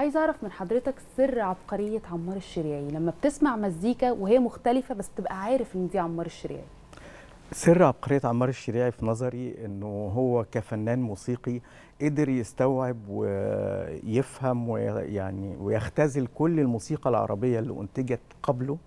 عايز اعرف من حضرتك سر عبقريه عمار الشريعي، لما بتسمع مزيكا وهي مختلفه بس تبقى عارف ان دي عمار الشريعي. سر عبقريه عمار الشريعي في نظري انه هو كفنان موسيقي قدر يستوعب ويفهم ويعني ويختزل كل الموسيقى العربيه اللي انتجت قبله،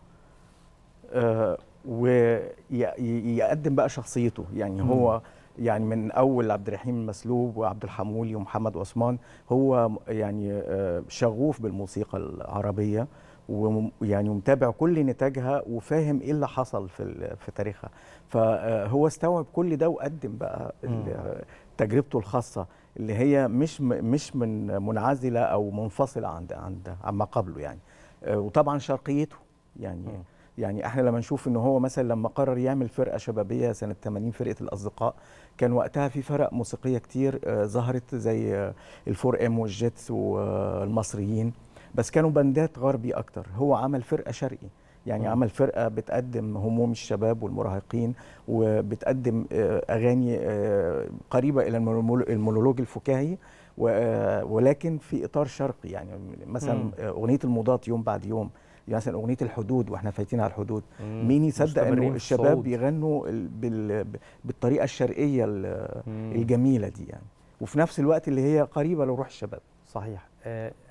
ويقدم بقى شخصيته. يعني هو يعني من اول عبد الرحيم المسلوب وعبد الحمولي ومحمد عثمان، هو يعني شغوف بالموسيقى العربيه ويعني متابع كل نتاجها وفاهم ايه اللي حصل في تاريخها، فهو استوعب كل ده وقدم بقى تجربته الخاصه اللي هي مش منعزله او منفصله عن عما قبله يعني. وطبعا شرقيته يعني يعني احنا لما نشوف ان هو مثلا لما قرر يعمل فرقه شبابيه سنه 80 فرقه الاصدقاء، كان وقتها في فرق موسيقيه كتير ظهرت زي الفور إم والجيتس والمصريين، بس كانوا بندات غربي اكتر. هو عمل فرقه شرقي يعني عمل فرقه بتقدم هموم الشباب والمراهقين، وبتقدم اغاني قريبه الى المونولوج الفكاهي ولكن في اطار شرقي. يعني مثلا اغنيه المضاد يوم بعد يوم، يعني مثلا اغنيه الحدود واحنا فايتين على الحدود، مين يصدق انه الشباب يغنوا بالطريقه الشرقيه الجميله دي يعني، وفي نفس الوقت اللي هي قريبه لروح الشباب. صحيح.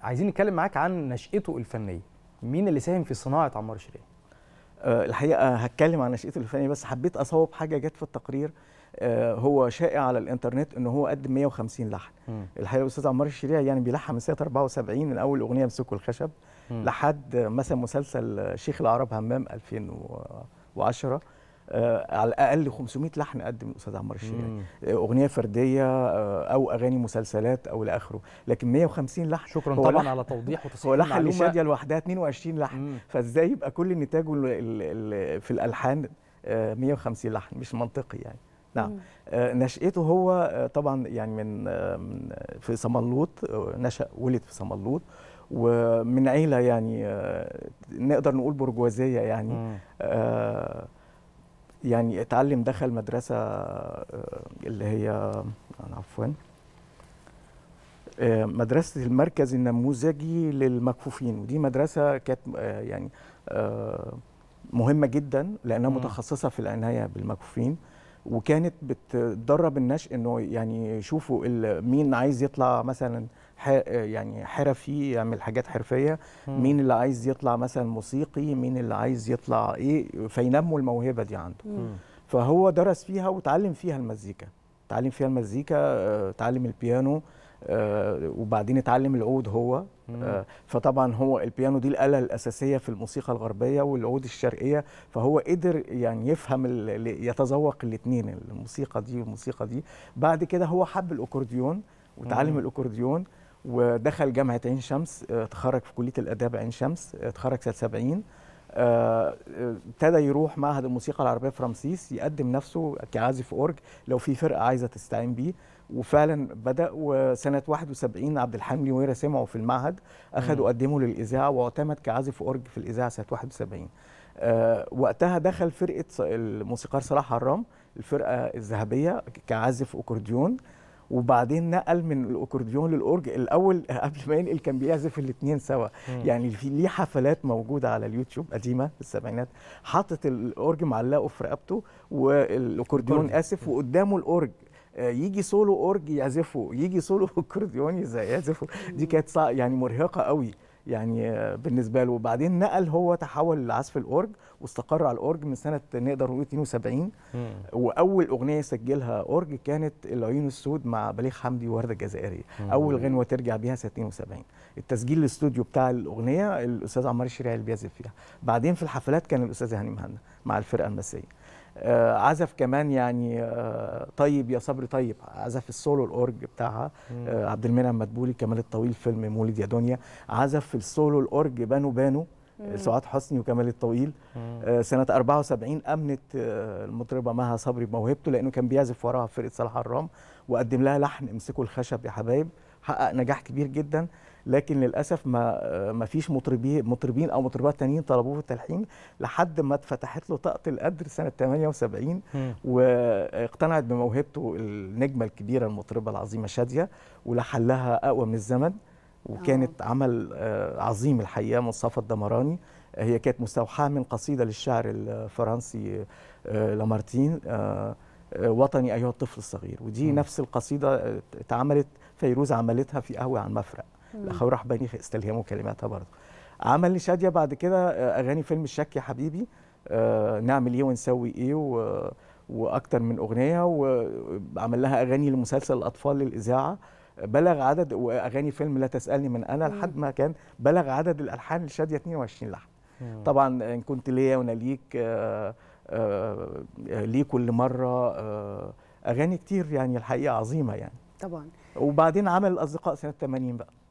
عايزين نتكلم معاك عن نشأته الفنيه، مين اللي ساهم في صناعه عمار الشريعي؟ الحقيقه هتكلم عن نشأته الفنيه بس حبيت اصوب حاجه جت في التقرير. هو شائع على الانترنت ان هو قدم 150 لحن. الحقيقه الاستاذ عمار الشريعي يعني بيلحن من سنه 74 من اول اغنيه امسكوا الخشب لحد مثلا مسلسل شيخ العرب همام 2010، على الاقل 500 لحن قدم الاستاذ عمار الشريعي، اغنيه فرديه او اغاني مسلسلات او الى اخره، لكن 150 لحن. شكرا طبعا على توضيح وتصحيح. هو لحن الشادية لوحدها 22 لحن، فازاي يبقى كل نتاجه في الالحان 150 لحن؟ مش منطقي يعني. نعم. نشأته هو طبعا يعني من في صملوط، نشأ ولد في صملوط ومن عيله يعني نقدر نقول برجوازيه يعني. يعني اتعلم، دخل مدرسه اللي هي عفوا مدرسه المركز النموذجي للمكفوفين، ودي مدرسه كانت يعني مهمه جدا لانها متخصصه في العنايه بالمكفوفين، وكانت بتدرب النشء انه يعني يشوفوا مين عايز يطلع مثلا يعني حرفي يعمل حاجات حرفيه، مين اللي عايز يطلع مثلا موسيقي، مين اللي عايز يطلع ايه، فينموا الموهبه دي عنده. فهو درس فيها وتعلم فيها المزيكا، تعلم فيها المزيكا، تعلم البيانو، وبعدين اتعلم العود هو. فطبعا هو البيانو دي الآلة الأساسية في الموسيقى الغربية والعود الشرقية، فهو قدر يعني يفهم يتذوق الاثنين، الموسيقى دي والموسيقى دي. بعد كده هو حب الأكورديون وتعلم الأكورديون، ودخل جامعة عين شمس، اتخرج في كلية الآداب عين شمس، اتخرج سنة 70. ابتدى يروح معهد الموسيقى العربية في رمسيس يقدم نفسه كعازف أورج لو في فرقة عايزة تستعين بيه، وفعلا بدأ. وسنة 71 عبد الحميد وغيره سمعوا في المعهد، أخدوا قدموا للإذاعة واعتمد كعازف أورج في الإذاعة سنة 71. وقتها دخل فرقة الموسيقار صلاح حرام الفرقة الذهبية كعازف أكورديون، وبعدين نقل من الاكورديون للاورج. الاول قبل ما ينقل كان بيعزف الاثنين سوا يعني. في ليه حفلات موجوده على اليوتيوب قديمه في السبعينات، حاطط الاورج معلقه في رقبته والاكورديون اسف، وقدامه الاورج، يجي سولو اورج يعزفه، يجي سولو اكورديون يعزفه. دي كانت يعني مرهقه قوي يعني بالنسبه له. وبعدين نقل هو، تحول لعزف الاورج واستقر على الاورج من سنه نقدر نقول 72. واول اغنيه سجلها اورج كانت العيون السود مع بليغ حمدي وورده الجزائريه، اول غنوه ترجع بيها سنه 72. التسجيل الاستوديو بتاع الاغنيه الاستاذ عمار الشريعي اللي بيعزف فيها. بعدين في الحفلات كان الاستاذ هاني مهنا مع الفرقه المسيه. عزف كمان يعني طيب يا صبري طيب، عزف السولو الاورج بتاعها. عبد المنعم مدبولي، كمال الطويل، فيلم مولد يا دنيا، عزف السولو الاورج بانو بانو سعاد حسني وكمال الطويل. سنه 74 امنت المطربه مها صبري بموهبته لانه كان بيعزف وراها فرقه صلاح حرام، وقدم لها لحن امسكوا الخشب يا حبايب، حقق نجاح كبير جدا. لكن للاسف ما فيش مطربين او مطربات تانيين طلبوه في التلحين لحد ما اتفتحت له طاقه القدر سنه 78. واقتنعت بموهبته النجمه الكبيره المطربه العظيمه الشاديه، ولحن لها اقوى من الزمن، وكانت عمل عظيم الحقيقه مصطفى الدمراني. هي كانت مستوحاه من قصيده للشاعر الفرنسي لامارتين وطني ايها الطفل الصغير، ودي نفس القصيده اتعملت فيروز عملتها في قهوه عن مفرق، الأخوان رحباني استلهموا كلماتها برضه. عمل شادية بعد كده اغاني فيلم الشك يا حبيبي، نعمل ايه ونسوي ايه واكتر من اغنيه، وعمل لها اغاني لمسلسل الاطفال للاذاعه، بلغ عدد واغاني فيلم لا تسالني من انا لحد ما كان بلغ عدد الالحان لشادية 22 لحن. طبعا ان كنت ليا وانا ليك، ليه كل مره، اغاني كتير يعني الحقيقه عظيمه يعني. طبعا. وبعدين عمل الاصدقاء سنه 80 بقى.